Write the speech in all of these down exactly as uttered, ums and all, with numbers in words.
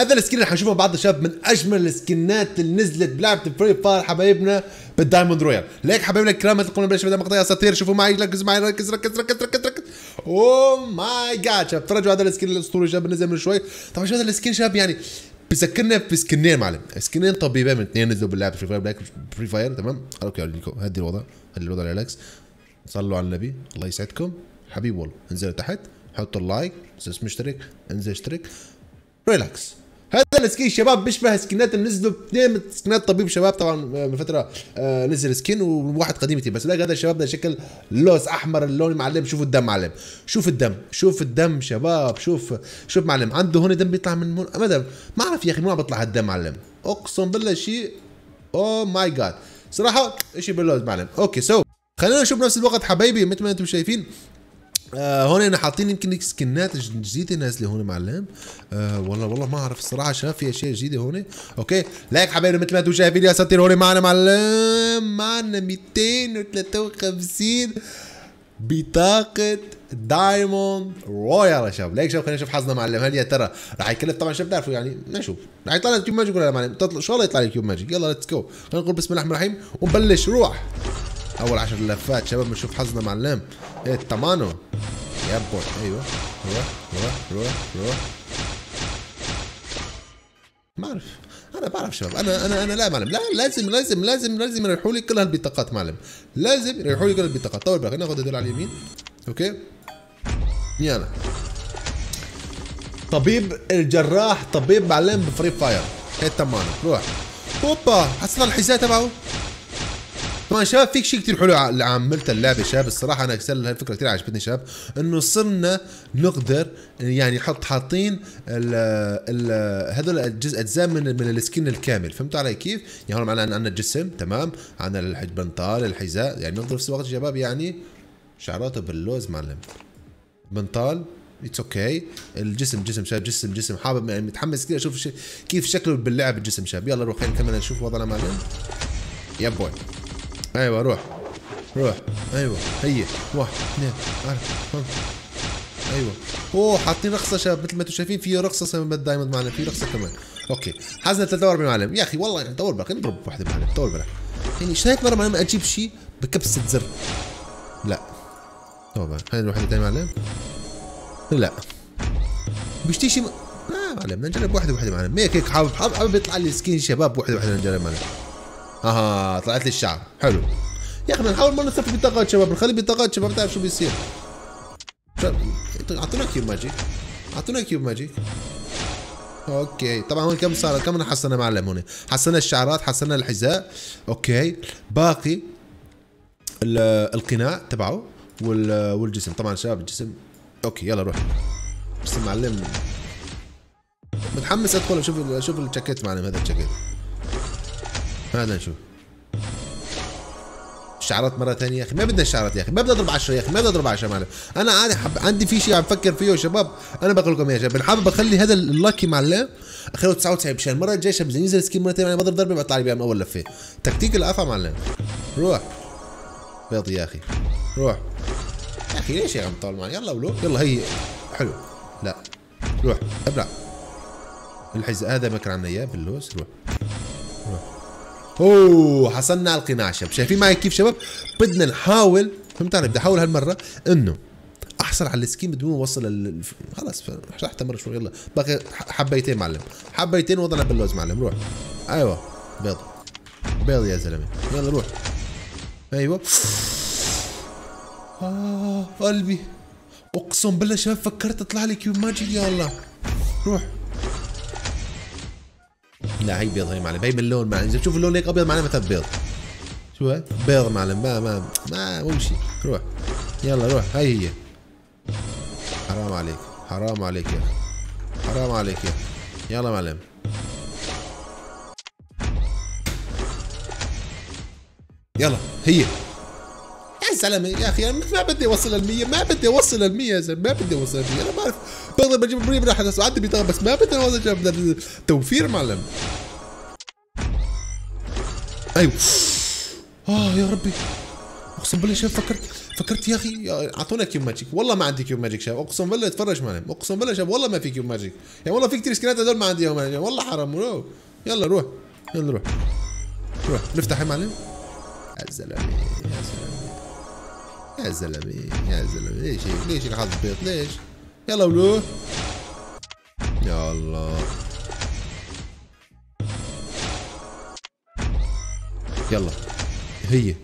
هذا السكين اللي حنشوفه بعد الشباب من اجمل السكنات اللي نزلت بلعبه فري فاير حبايبنا بالدايموند رويال. ليك حبايبنا الكرام تلقونا بلش بدا مقطع يا اساطير. شوفوا معي، ركزوا معي، ركز ركز ركز ركز ركز. اوه ماي جاد شباب، تفرجوا هذا السكين الاسطوري شباب نزل من شوي. طبعا شو هذا السكين شباب؟ يعني بيذكرنا بسكنين معلم، سكنين طبيبين من اثنين نزلوا باللعبه فري فاير. فري فاير تمام. اوكي اوريكم، هدي الوضع، هدي الوضع ريلاكس، صلوا على النبي الله يسعدكم حبيب والله. انزلوا تحت، حطوا اللايك، اسم مشترك، انزل اشترك، ريلاكس. هذا السكين شباب بيشبه سكنات اللي نزلوا اثنين سكنات طبيب شباب. طبعا من فتره نزل سكين وواحد قديم يتيم، بس هذا الشباب ده شكل لوز احمر اللون معلم. شوفوا الدم معلم، شوف الدم، شوف الدم شباب، شوف شوف معلم عنده هون دم بيطلع من ما دم ما اعرف يا اخي من وين بيطلع هالدم معلم. اقسم بالله شيء او ماي جاد صراحه شيء باللوز معلم. اوكي سو خلينا نشوف نفس الوقت حبايبي مثل ما انتم شايفين آه هون انا حاطين يمكن سكنات جديده نازله هون معلم. آه والله والله ما اعرف الصراحه شباب، في اشياء جديده هون. اوكي لايك حبايبي مثل ما انتم شايفين يا اساطير. هون معنا معلم معنا مئتين وثلاثة وخمسين بطاقه دايموند رويال يا شباب. لايك شباب خلينا نشوف حظنا معلم، هل يا ترى راح يكلف؟ طبعا شباب بتعرفوا يعني نشوف راح يطلع لنا كيوب ماجيك ولا لا معلم. ان شاء الله يطلع لي كيوب ماجيك. يلا ليتس جو، خلينا نقول بسم الله الرحمن الرحيم ونبلش. روح اول عشر لفات شباب بنشوف حظنا معلم. ايه الطمانو يا بوي. ايوه روح روح روح روح. ما اعرف، انا بعرف شباب، انا انا انا لا معلم، لا لازم لازم لازم لازم يريحوا لي كل هالبطاقات معلم، لازم يريحوا لي كل هالبطاقات. طول بالك ناخذ هدول على اليمين. اوكي يلا طبيب الجراح طبيب معلم بفري فاير. ايه الطمانو روح. اوبا حصلنا الحذاء تبعه. طبعا شباب فيك شيء كثير حلو اللي عملته اللعبه شباب. الصراحه انا اكسل هالفكره كثير عجبتني شباب، انه صرنا نقدر يعني نحط حاطين هذول الاجزاء من من السكين الكامل. فهمتوا علي كيف؟ يعني هون معنا عندنا الجسم تمام، عندنا البنطال، الحذاء، يعني نقدر في نفس الوقت شباب يعني شعراته باللوز معلم. بنطال اتس اوكي، الجسم جسم شباب، جسم جسم حابب يعني متحمس كثير اشوف كيف شكله باللعب الجسم شباب. يلا نروح خلينا كمان نشوف وضعنا معلم. يا بوي ايوه روح روح ايوه هي واحد اثنين اربعه ايوه. اوه حاطين رقصه شباب مثل ما انتم شايفين، في رقصه بالدايموند معلم، في رقصه كمان. اوكي حزنا ثلاثة وأربعين معلم يا اخي والله يعني طول بالك نضرب واحده معلم طول بالك. يعني ايش رايك مره معلم اجيب شيء بكبسه زر؟ لا طول بالك هاي الوحده ثانيه معلم. لا بشتي شيء لا م... معلم بدنا نجرب واحده واحده معلم. هيك هيك حابب حابب يطلع لي سكين شباب واحده واحده نجرب معلم. اها طلعت لي الشعر حلو يا اخي. نحاول ما نصرف بطاقات شباب، نخلي بطاقات شباب تعرف شو بيصير. اعطونا كيوب ماجيك، اعطونا كيوب ماجيك. اوكي طبعا هون كم صار؟ كم حصلنا معلم؟ هون حصلنا الشعرات، حصلنا الحذاء، اوكي باقي القناع تبعه والجسم. طبعا شباب الجسم اوكي. يلا روح بس معلم متحمس ادخل اشوف اشوف الجاكيت معلم. هذا الجاكيت هذا نشوف الشعرات مرة ثانية يا أخي. ما بدنا الشعرات يا أخي، ما بدنا أضرب عشرة يا أخي، ما بدنا أضرب عشرة معلم. أنا عادي حب... عندي في شيء عم بفكر فيه يا شباب، أنا بقول لكم يا شباب حابب أخلي هذا اللاكي معلم أخليه تسعة وتسعين بالمئة. المرة الجاية شباب ينزل سكين مرة ثانية معلم، بضرب ضربة بطلع لي بيها من أول لفة. تكتيك الأفا معلم. روح بيضي يا أخي روح يا أخي. ليش يا عم طال معي؟ يلا ولو يلا هي حلو. لا روح ابلع الحذاء هذا ما كان عندنا إياه باللوز. روح روح. اوه حصلنا على القناع شباب. شايفين معي كيف شباب؟ بدنا نحاول فهمت علي؟ بدي احاول هالمره انه احصل على السكين بدون ما اوصل لل... خلص رحت مره شوي. يلا باقي حبيتين معلم، حبيتين وضعنا باللوز معلم. روح ايوه بيض بيض يا زلمه. يلا روح ايوه. اه قلبي اقسم بالله شباب فكرت اطلع لي كيوب ماجيك يا الله. روح لا هي بيض هي معلم، هي باللون معلم. اذا بتشوف اللون هيك ابيض معناته بيض. شو هي؟ بيض معلم. ما ما ما بمشي. روح يلا روح هي هي. حرام عليك حرام عليك يا اخي حرام عليك يا اخي. يلا معلم يلا هي يا زلمه يا اخي. ما بدي اوصل للمية، ما بدي اوصل للمية يا زلمه، ما بدي اوصل للمية. انا بعرف بقدر بجيب بريم راح عندي بطاقه، بس ما بدي اوصل. توفير معلم ايوه. اه يا ربي اقسم بالله شباب فكرت فكرت يا اخي اعطونا كيوب ماجيك، والله ما عندي كيوب ماجيك شباب، اقسم بالله اتفرج معنا، اقسم بالله شباب والله ما في كيوب ماجيك، يعني والله في كثير سكنات هذول ما عندي والله حرام. يلا روح يلا روح روح نفتح يا معلم. يا زلمه يا زلمه يا زلمه ليش هيك ليش هيك حاطط بيض ليش؟ يلا ولو يا الله يلا هي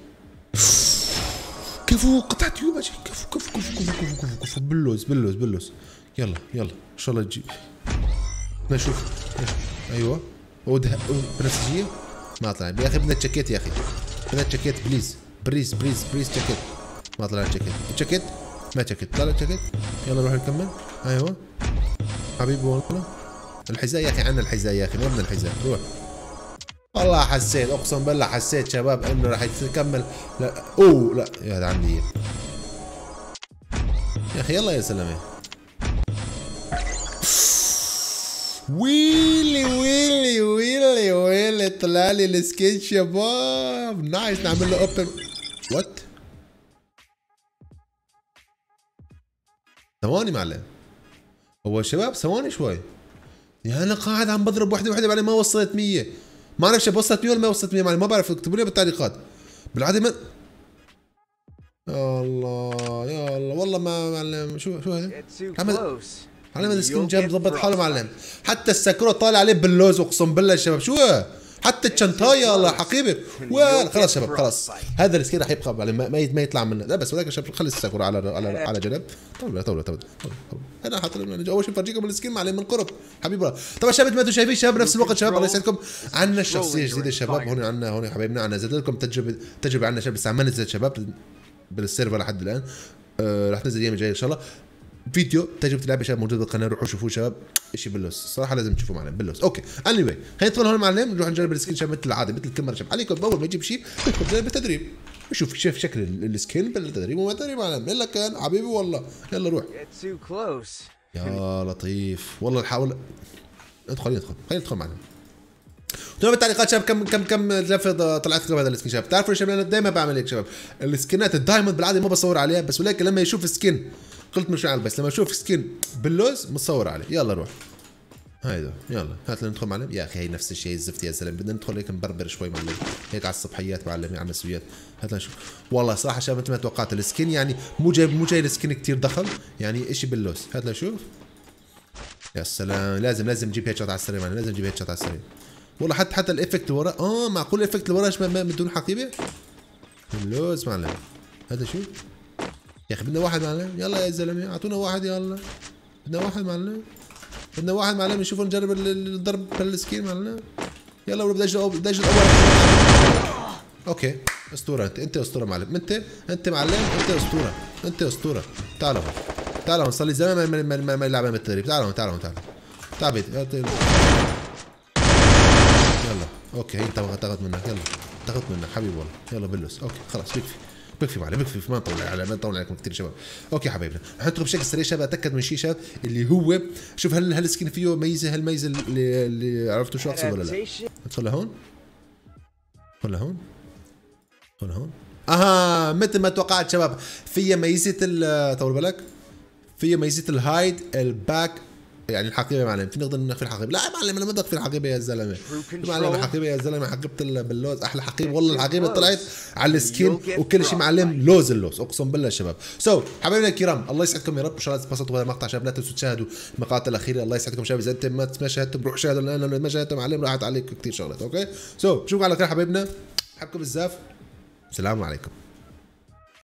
كفو قطعت يوم اجي كفو كفو كفو كفو كفو كفو كفو باللوز باللوز باللوز. يلا يلا ان شاء الله تجي نشوف. ايوه ودها بنفسجيه ما طلعت يا اخي. بدنا تشكيت يا اخي، بدنا تشكيت بليز بليز بليز بليز تشكيت. ما طلع تشكيت تشكيت ما تشكيت طلع تشكيت. يلا نروح نكمل. ايوه حبيبي والله الحذاء يا اخي، عندنا الحذاء يا اخي، وين الحذاء؟ روح والله حسيت اقسم بالله حسيت شباب انه راح يكمل. لا اوه لا يا عمي يا اخي. يلا يا سلامه ويلي ويلي ويلي ويلي طلع لي السكين شباب نايس. نعمل له اوبن وات ثواني معلم. هو شباب ثواني شوي يعني انا قاعد عم بضرب وحده وحده بعدين ما وصلت مية. ما اعرف شباب وصلت مية ولا ما وصلت مية معلم، ما بعرف اكتبوا لي بالتعليقات بالعاده ما... يا الله يا الله والله ما معلم. شو شو هذا؟ معلم هذا السكين جاب ضبط حاله معلم، حتى الساكورا طالع عليه باللوز اقسم بالله يا شباب. شو حتى الشنطايه الله حقيبه. خلاص شباب خلاص هذا السكين راح يبقى معلم ما ما يطلع منه. لا بس هذاك شباب خلي الساكورا على على على جنب. طول طول طول انا حاط اول شيء بفرجيكم السكين معلم من قرب حبيبي. طبعا شباب ما انتم شايفين شباب نفس الوقت شباب الله يسعدكم عندنا شخصيه جديده شباب. هون عندنا هون حبايبنا عندنا زدت لكم تجربه تجربه عندنا شباب بس ما نزلت شباب بالسيرفر لحد الان. أه راح تنزل الايام الجايه ان شاء الله فيديو تجربه اللعبه شباب موجود بالقناه، روحوا شوفوه شباب شيء باللوز الصراحه لازم تشوفوه معنا باللوز. اوكي اني واي خلينا ندخل هون معلم نروح نجرب السكين شباب مثل العاده مثل كل مره شباب. عليكم اول ما يجيب شيء بدكم تجربوا التدريب نشوف شايف شكل السكين بالتدريب وما تدريب معلم. يلا كان حبيبي والله يلا روح يا لطيف والله نحاول ادخل ندخل خلينا ندخل معنا. تقولوا بالتعليقات شباب كم كم كم لفه طلعت لكم هذا السكين شباب. بتعرفوا يا شباب انا دائما بعمل هيك شباب السكينات الدايموند بالعاده ما بصور عليها بس ولكن لما يشوف سكين قلت مش عارف بس لما اشوف سكين باللوز متصور عليه. يلا روح هيدا يلا هات لنا ندخل معلم. يا اخي هي نفس الشيء الزفت يا زلمه، بدنا ندخل هيك نبربر شوي معلم هيك على الصبحيات معلم على المسويات. هات لنا نشوف والله صراحه شباب مثل ما توقعت السكين يعني مو جايب مو جاي السكين كثير ضخم يعني شيء باللوز. هات لنا نشوف يا سلام. لازم لازم نجيب هيد شوت على السريع معلم، لازم نجيب هيد شوت على السريع والله. حتى حتى الايفكت اللي وراه اه معقول الايفكت اللي وراه بدون حقيبه باللوز معلم. هذا شو يا اخي بدنا واحد معلم. يلا يا زلمه اعطونا واحد يلا بدنا واحد معلم بدنا واحد معلم نشوفوا نجرب الضرب بالسكين معلم. يلا بدي اجي بدي اجي الاول. اوكي اسطوره انت انت اسطوره معلم انت انت معلم انت اسطوره انت اسطوره. تعالوا تعالوا صار لي زمان ما ما ما, ما لعبنا بالتدريب. تعالوا تعالوا تعالوا تعبت. يلا اوكي انت تاخذ منك يلا تاخذ منك حبيبي والله. يلا باللوز اوكي خلاص بكفي بكفي معلم بكفي ما نطول على ما نطول عليكم كثير شباب. اوكي حبايبنا حنترك بشكل سريع شباب اتاكد من شيء شباب اللي هو شوف هل هالسكين فيه ميزه هالميزه اللي, اللي عرفتوا شو اقصد ولا لا. ادخل لهون ادخل لهون ادخل لهون. اها مثل ما توقعت شباب فيها ميزه ال طول بالك فيها ميزه الهايد الباك يعني الحقيبه معلم. في نقدر نخفي الحقيبه لا معلم لما ندق في الحقيبه يا زلمه معلم الحقيبه يا زلمه حقيبه باللوز احلى حقيبه والله. الحقيبه طلعت على السكين وكل شيء معلم لوز اللوز اقسم بالله شباب. سو so, حبايبنا الكرام الله يسعدكم يا رب ان شاء الله تتبسطوا بهذا المقطع شباب. لا تنسوا تشاهدوا المقاطع الاخيره الله يسعدكم شباب. اذا انتم ما شاهدتم روحوا شاهدوا لانه لو ما شاهدتم معلم راحت عليكم كثير شغلات. اوكي سو so, شوفوا على خير حبايبنا بحبكم بزاف السلام عليكم.